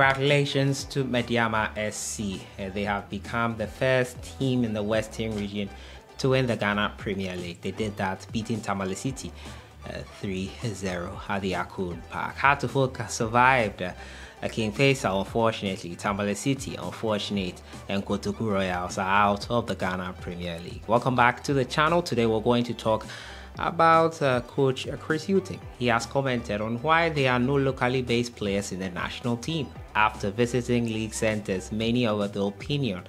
Congratulations to Medeama SC. They have become the first team in the Western region to win the Ghana Premier League. They did that beating Tamale City 3-0 at the Akun Park. Hard to focus survived King Faisal, unfortunately. Tamale City, unfortunate. And Kotoku Royals are out of the Ghana Premier League. Welcome back to the channel. Today we're going to talk about coach Chris Hughton. He has commented on why there are no locally based players in the national team. After visiting league centers, many are of the opinion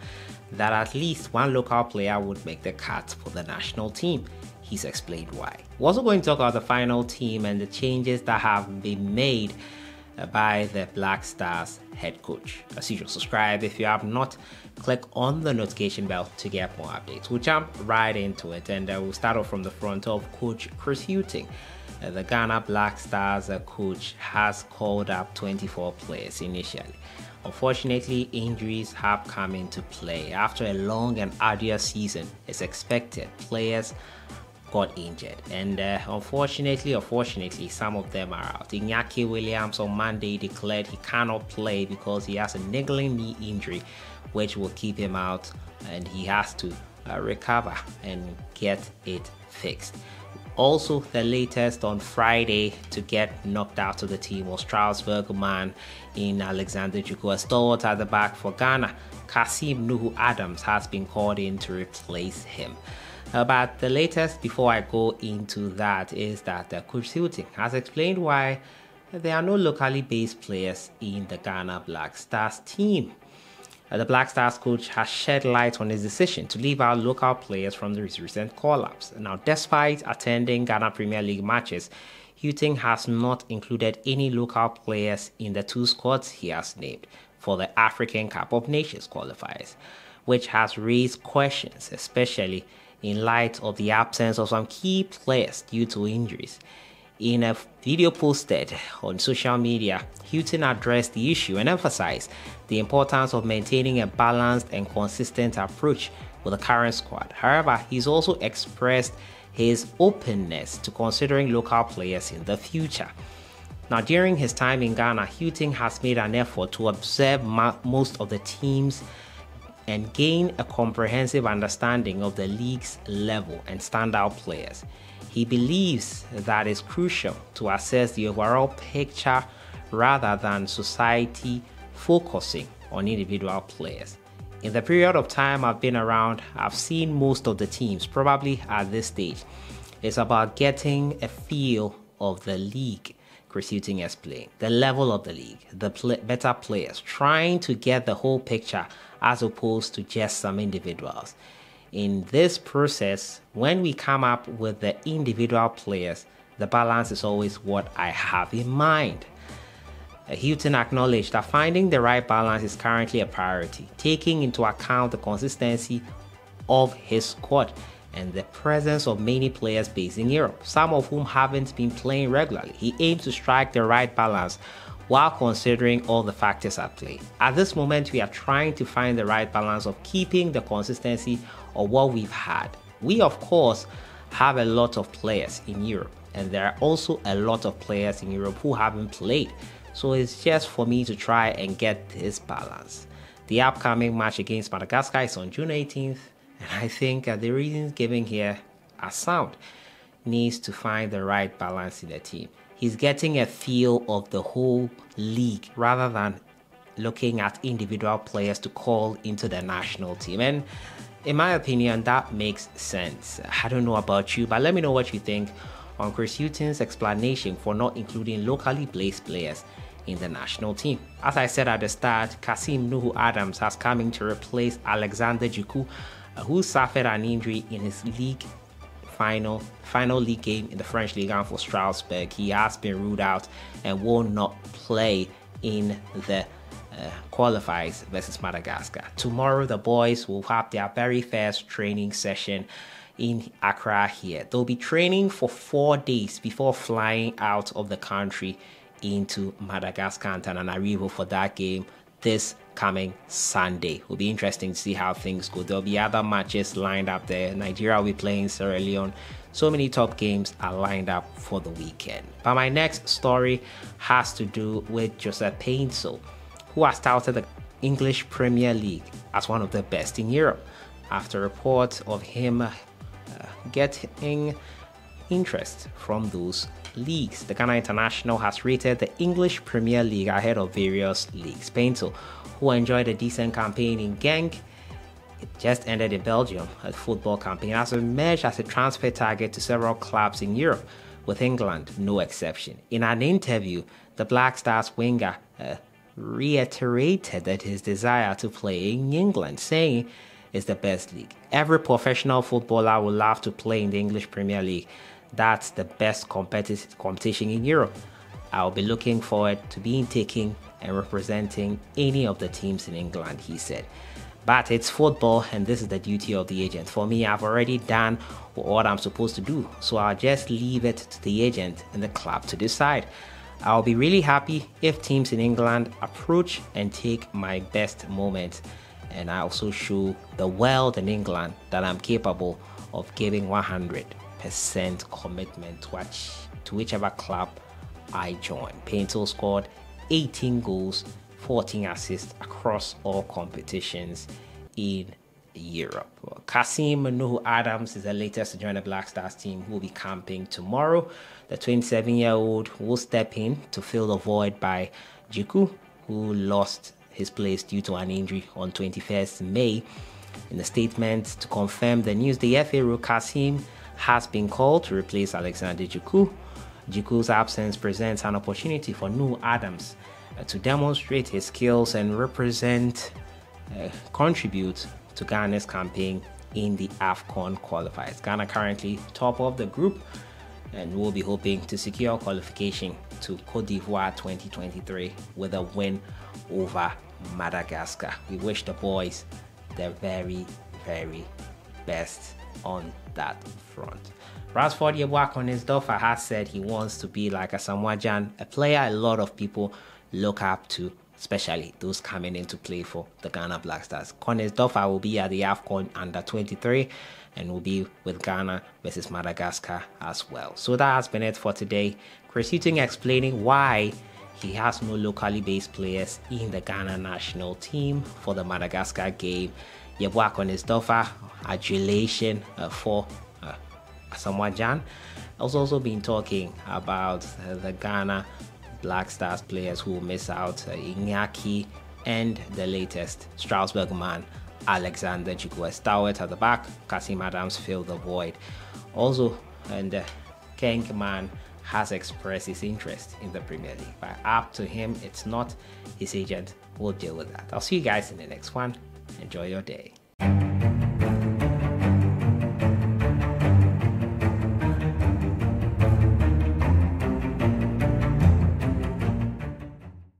that at least one local player would make the cut for the national team. He's explained why. We're also going to talk about the final team and the changes that have been made by the Black Stars head coach. As usual, subscribe if you have not, click on the notification bell to get more updates. We'll jump right into it, and we'll start off from the front of coach Chris Hughton. The Ghana Black Stars coach has called up 24 players initially. Unfortunately, injuries have come into play. After a long and arduous season, it's expected players got injured, and unfortunately or fortunately, some of them are out. Iñaki Williams on Monday declared he cannot play because he has a niggling knee injury which will keep him out, and he has to recover and get it fixed. Also, the latest on Friday to get knocked out of the team was Strauss-Vergman in Alexander Djiku. A stalwart at the back for Ghana, Kasim Nuhu Adams, has been called in to replace him. But the latest, before I go into that, is that Coach Hughton has explained why there are no locally based players in the Ghana Black Stars team. The Black Stars coach has shed light on his decision to leave out local players from the recent call-ups. Now, despite attending Ghana Premier League matches, Hughton has not included any local players in the two squads he has named for the African Cup of Nations qualifiers, which has raised questions, especially in light of the absence of some key players due to injuries. In a video posted on social media, Hughton addressed the issue and emphasized the importance of maintaining a balanced and consistent approach with the current squad. However, he's also expressed his openness to considering local players in the future. Now, during his time in Ghana, Hughton has made an effort to observe most of the teams and gain a comprehensive understanding of the league's level and standout players. He believes that is crucial to assess the overall picture rather than society focusing on individual players. In the period of time I've been around, I've seen most of the teams. Probably at this stage, it's about getting a feel of the league, Chris Hughton explained. The level of the league, the better players, trying to get the whole picture as opposed to just some individuals. In this process, when we come up with the individual players, the balance is always what I have in mind. Hughton acknowledged that finding the right balance is currently a priority, taking into account the consistency of his squad and the presence of many players based in Europe, some of whom haven't been playing regularly. He aims to strike the right balance while considering all the factors at play. At this moment, we are trying to find the right balance of keeping the consistency of what we've had. We, of course, have a lot of players in Europe, and there are also a lot of players in Europe who haven't played. So it's just for me to try and get this balance. The upcoming match against Madagascar is on June 18th. And I think the reasons given here are sound. Needs to find the right balance in the team. He's getting a feel of the whole league rather than looking at individual players to call into the national team. And in my opinion, that makes sense. I don't know about you, but let me know what you think on Chris Hughton's explanation for not including locally placed players in the national team. As I said at the start, Kasim Nuhu Adams has come in to replace Alexander Djiku, who suffered an injury in his league final league game in the French League. And for Strasbourg, he has been ruled out and will not play in the qualifiers versus Madagascar. Tomorrow, the boys will have their very first training session in Accra here. They'll be training for 4 days before flying out of the country into Madagascar and Antananarivo for that game this coming Sunday. It will be interesting to see how things go. There'll be other matches lined up there. Nigeria will be playing Sierra Leone. So many top games are lined up for the weekend. But my next story has to do with Joseph Paintsil, who has touted the English Premier League as one of the best in Europe, after reports of him getting interest from those leagues. The Ghana international has rated the English Premier League ahead of various leagues. Paintsil, who enjoyed a decent campaign in Genk, it just ended in Belgium, a football campaign, has emerged as a transfer target to several clubs in Europe, with England no exception. In an interview, the Black Stars winger reiterated that his desire to play in England, saying it's the best league. Every professional footballer would love to play in the English Premier League. That's the best competition in Europe. I'll be looking forward to being taking and representing any of the teams in England, he said. But it's football, and this is the duty of the agent. For me, I've already done what I'm supposed to do, so I'll just leave it to the agent and the club to decide. I'll be really happy if teams in England approach and take my best moments, and I also show the world in England that I'm capable of giving 100% commitment to whichever club I join. Paintsil scored 18 goals, 14 assists across all competitions in Europe. Kasim Nuhu Adams is the latest to join the Black Stars team, who will be camping tomorrow. The 27-year-old will step in to fill the void by Djiku, who lost his place due to an injury on 21st May. In a statement to confirm the news, the FA rule, Kasim has been called to replace Alexander Djiku. Djiku's absence presents an opportunity for Nuhu Adams to demonstrate his skills and contribute to Ghana's campaign in the AFCON qualifiers. Ghana currently top of the group and will be hoping to secure qualification to Cote d'Ivoire 2023 with a win over Madagascar. We wish the boys the very, very best on that front. Rashford Yeboah Konadu-Yiadom has said he wants to be like Asamoah Gyan, a player a lot of people look up to, especially those coming in to play for the Ghana Black Stars. Konadu-Yiadom will be at the AFCON under 23 and will be with Ghana versus Madagascar as well. So that has been it for today. Chris Hughton explaining why he has no locally based players in the Ghana national team for the Madagascar game. Yeboah Konadu-Yiadom, adulation for Asamoah Gyan. I've also been talking about the Ghana Black Stars players who will miss out, Iñaki, and the latest, Strauss-Vergman, Alexander Djiku, a stalwart at the back. Kasim Adams filled the void. Also, and Genk man has expressed his interest in the Premier League. But up to him, it's not. His agent will deal with that. I'll see you guys in the next one. Enjoy your day.